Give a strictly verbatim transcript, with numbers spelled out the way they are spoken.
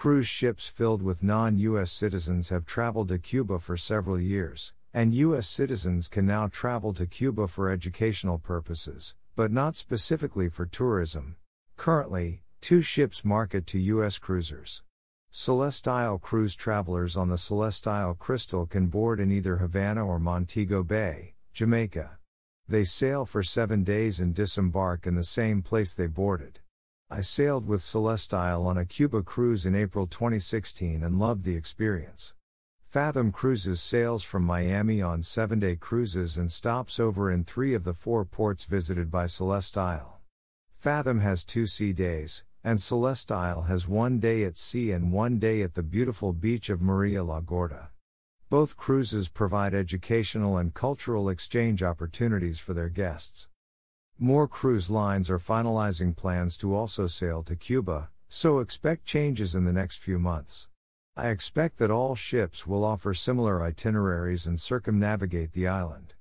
Cruise ships filled with non-U S citizens have traveled to Cuba for several years, and U S citizens can now travel to Cuba for educational purposes, but not specifically for tourism. Currently, two ships market to U S cruisers. Celestyal Cruise travelers on the Celestyal Crystal can board in either Havana or Montego Bay, Jamaica. They sail for seven days and disembark in the same place they boarded. I sailed with Celestyal on a Cuba cruise in April twenty sixteen and loved the experience. Fathom Cruises sails from Miami on seven-day cruises and stops over in three of the four ports visited by Celestyal. Fathom has two sea days, and Celestyal has one day at sea and one day at the beautiful beach of Maria La Gorda. Both cruises provide educational and cultural exchange opportunities for their guests. More cruise lines are finalizing plans to also sail to Cuba, so expect changes in the next few months. I expect that all ships will offer similar itineraries and circumnavigate the island.